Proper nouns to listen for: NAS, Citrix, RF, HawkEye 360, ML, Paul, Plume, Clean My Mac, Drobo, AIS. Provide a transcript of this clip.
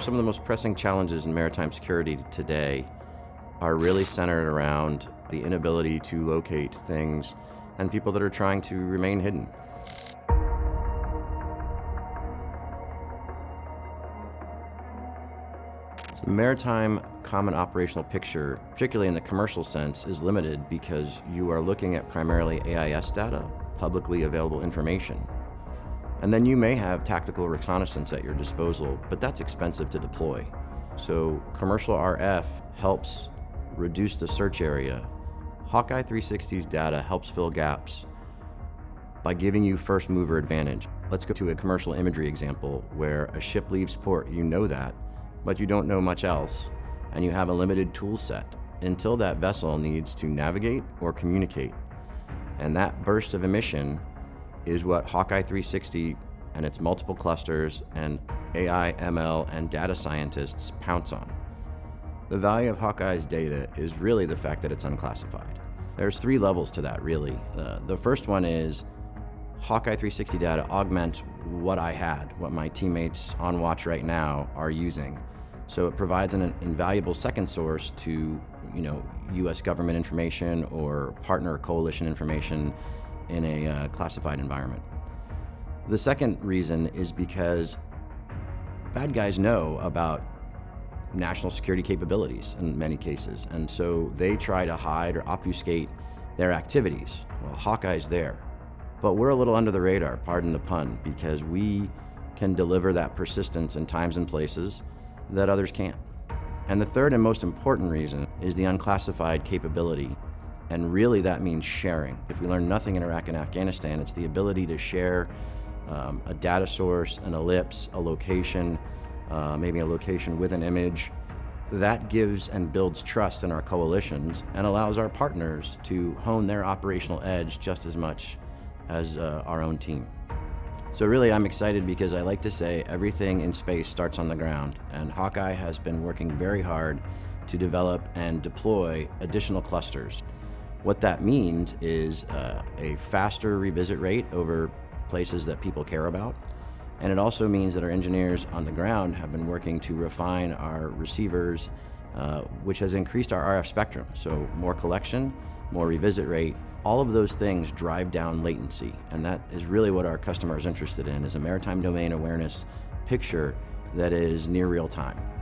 some of the most pressing challenges in maritime security today are really centered around the inability to locate things and people that are trying to remain hidden. So the maritime common operational picture, particularly in the commercial sense, is limited because you are looking at primarily AIS data, publicly available information. And then you may have tactical reconnaissance at your disposal, but that's expensive to deploy. So commercial RF helps reduce the search area. HawkEye 360's data helps fill gaps by giving you first mover advantage. Let's go to a commercial imagery example where a ship leaves port, you know that, but you don't know much else, and you have a limited tool set until that vessel needs to navigate or communicate. And that burst of emission is what HawkEye 360 and its multiple clusters and AI, ML, and data scientists pounce on. The value of HawkEye's data is really the fact that it's unclassified. There's three levels to that, really. The first one is HawkEye 360 data augments what I had, what my teammates on watch right now are using. So it provides an invaluable second source to, U.S. government information or partner or coalition information in a classified environment. The second reason is because bad guys know about national security capabilities in many cases, and so they try to hide or obfuscate their activities. Well, HawkEye's there, but we're a little under the radar, pardon the pun, because we can deliver that persistence in times and places that others can't. And the third and most important reason is the unclassified capability, and really that means sharing. If we learn nothing in Iraq and Afghanistan, it's the ability to share a data source, an ellipse, a location, maybe a location with an image. That gives and builds trust in our coalitions and allows our partners to hone their operational edge just as much as our own team. So really, I'm excited because I like to say everything in space starts on the ground, and HawkEye has been working very hard to develop and deploy additional clusters. What that means is a faster revisit rate over places that people care about. And it also means that our engineers on the ground have been working to refine our receivers, which has increased our RF spectrum. So more collection, more revisit rate, all of those things drive down latency. And that is really what our customer is interested in, is a maritime domain awareness picture that is near real time.